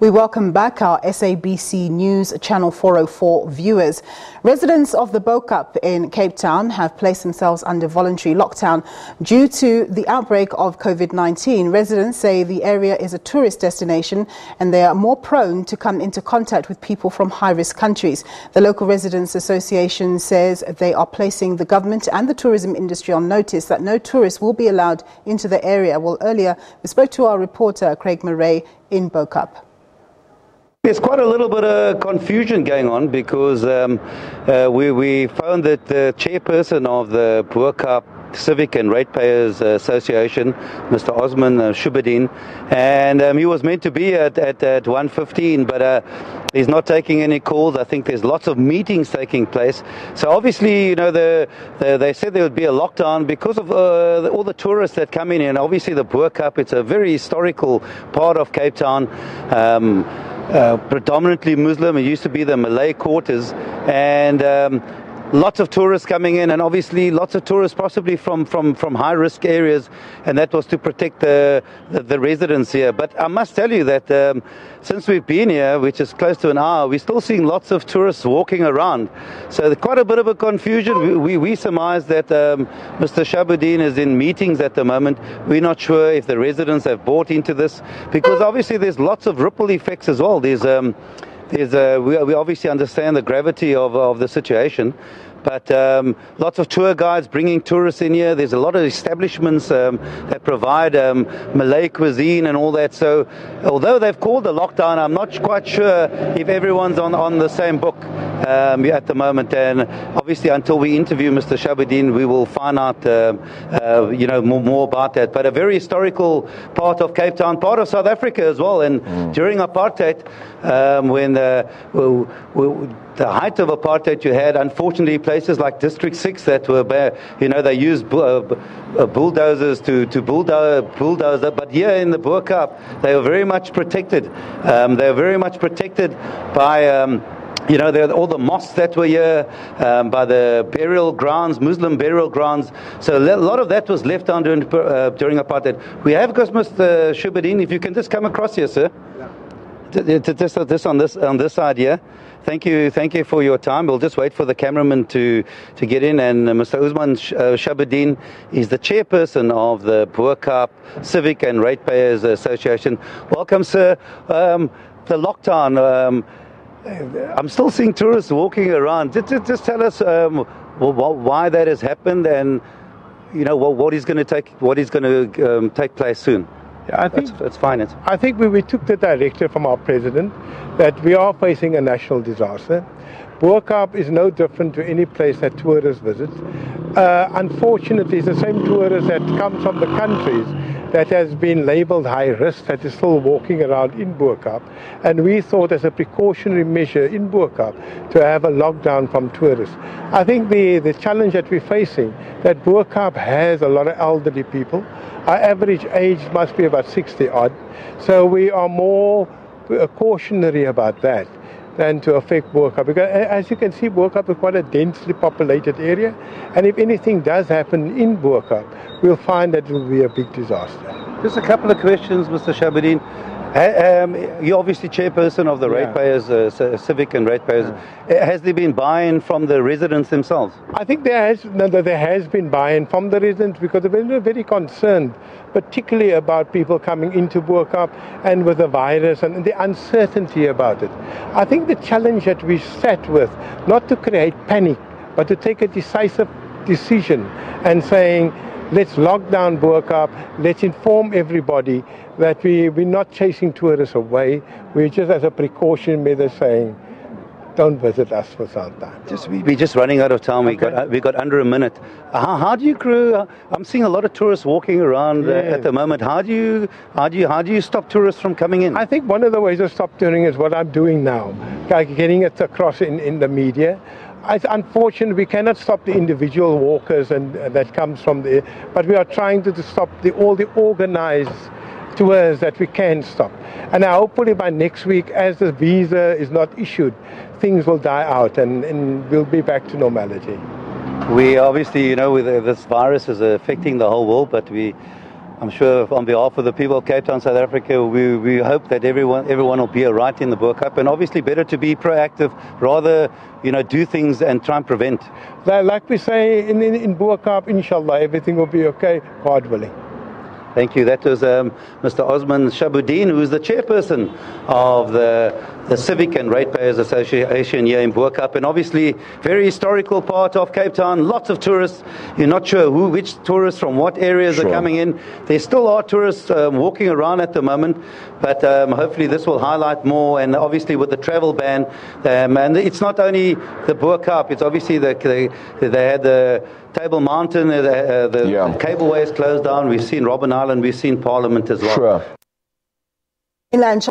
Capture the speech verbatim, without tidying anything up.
We welcome back our S A B C News Channel four oh four viewers. Residents of the Bo-Kaap in Cape Town have placed themselves under voluntary lockdown due to the outbreak of COVID nineteen. Residents say the area is a tourist destination and they are more prone to come into contact with people from high-risk countries. The local residents association says they are placing the government and the tourism industry on notice that no tourists will be allowed into the area. Well, earlier we spoke to our reporter Craig Murray in Bo-Kaap. There's quite a little bit of confusion going on because um, uh, we, we found that the chairperson of the Bo-Kaap Civic and Ratepayers Association, Mister Osman Shabodien, and um, he was meant to be at, at, at one fifteen, but uh, he's not taking any calls. I think there's lots of meetings taking place. So obviously, you know, the, the, they said there would be a lockdown because of uh, the, all the tourists that come in. And obviously the Bo-Kaap, it's a very historical part of Cape Town. Um, Uh, predominantly Muslim. It used to be the Malay quarters, and um, lots of tourists coming in, and obviously lots of tourists possibly from, from, from high-risk areas, and that was to protect the, the, the residents here. But I must tell you that um, since we've been here, which is close to an hour, we're still seeing lots of tourists walking around. So quite a bit of a confusion. We, we, we surmise that um, Mister Shabodien is in meetings at the moment. We're not sure if the residents have bought into this, because obviously there's lots of ripple effects as well. There's... Um, Is, uh, we, we obviously understand the gravity of, of the situation, but um, lots of tour guides bringing tourists in here. There's a lot of establishments um, that provide um, Malay cuisine and all that. So although they've called the lockdown, I'm not quite sure if everyone's on, on the same book um, at the moment. And obviously until we interview Mister Shabodien, we will find out uh, uh, you know, more, more about that. But a very historical part of Cape Town, part of South Africa as well. And mm. during apartheid, um, when the, well, well, the height of apartheid, you had, unfortunately, places like District six that were, you know, they used bulldozers to, to bulldoze, bulldoze, but here in the Bo-Kaap, they were very much protected. Um, they were very much protected by... Um, You know, there are all the mosques that were here, um, by the burial grounds, Muslim burial grounds. So a lot of that was left down during, uh, during apartheid. We have got Mister Shabodien, if you can just come across here, sir. Yeah. Just on this, on this side here. Thank you, thank you for your time. We'll just wait for the cameraman to, to get in. And Mister Osman Shabodien is the chairperson of the Bo-Kaap Civic and Ratepayers Association. Welcome, sir. Um, the lockdown... Um, I'm still seeing tourists walking around. Just, just tell us um, why that has happened, and you know what is going to take what is going to um, take place soon. Yeah, I think that's, that's finance. I think we, we took the directive from our president that we are facing a national disaster. Bo-Kaap is no different to any place that tourists visit. Uh, unfortunately, it's the same tourists that come from the countries that has been labelled high risk that is still walking around in Bo-Kaap, and we thought as a precautionary measure in Bo-Kaap to have a lockdown from tourists. I think the, the challenge that we're facing, that Bo-Kaap has a lot of elderly people. Our average age must be about sixty odd, so we are more cautionary about that than to affect Bo-Kaap, because as you can see, Bo-Kaap is quite a densely populated area, and if anything does happen in Bo-Kaap, we'll find that it will be a big disaster. Just a couple of questions, Mister Shabodien. Um, you're obviously chairperson of the yeah. ratepayers, uh, civic and ratepayers. Yeah. Has there been buy-in from the residents themselves? I think there has, no, there has been buy-in from the residents, because they're very concerned, particularly about people coming into Bo-Kaap and with the virus and the uncertainty about it. I think the challenge that we sat with, not to create panic, but to take a decisive decision and saying, let's lock down Bo-Kaap, let's inform everybody that we, we're not chasing tourists away, we're just as a precaution measure saying, don't visit us for some time. Just, we, we're just running out of time, okay. we, got, we got under a minute. How, how do you crew, I'm seeing a lot of tourists walking around yes. uh, at the moment. How do, you, how, do you, how do you stop tourists from coming in? I think one of the ways of stop touring is what I'm doing now, like getting it across in, in the media. It's unfortunate we cannot stop the individual walkers and uh, that comes from the, but we are trying to, to stop the, all the organized tours that we can stop. And now hopefully by next week, as the visa is not issued, things will die out and, and we'll be back to normality. We obviously, you know, with, uh, this virus is affecting the whole world, but we I'm sure on behalf of the people of Cape Town, South Africa, we, we hope that everyone everyone will be all right in the Bo-Kaap, and obviously better to be proactive, rather, you know, do things and try and prevent. Like we say in, in, in Bo-Kaap, inshallah, everything will be okay, God willing. Thank you. That was um, Mister Osman Shabodien, who is the chairperson of the, the Civic and Ratepayers Association here in Bo-Kaap, and obviously very historical part of Cape Town. Lots of tourists. You're not sure who, which tourists from what areas sure. are coming in. There still are tourists um, walking around at the moment, but um, hopefully this will highlight more. And obviously with the travel ban, um, and it's not only the Bo-Kaap. It's obviously the, the, they had the Table Mountain, uh, the, the yeah. cableways closed down. We've seen Robben Island. And we've seen Parliament as well. Sure.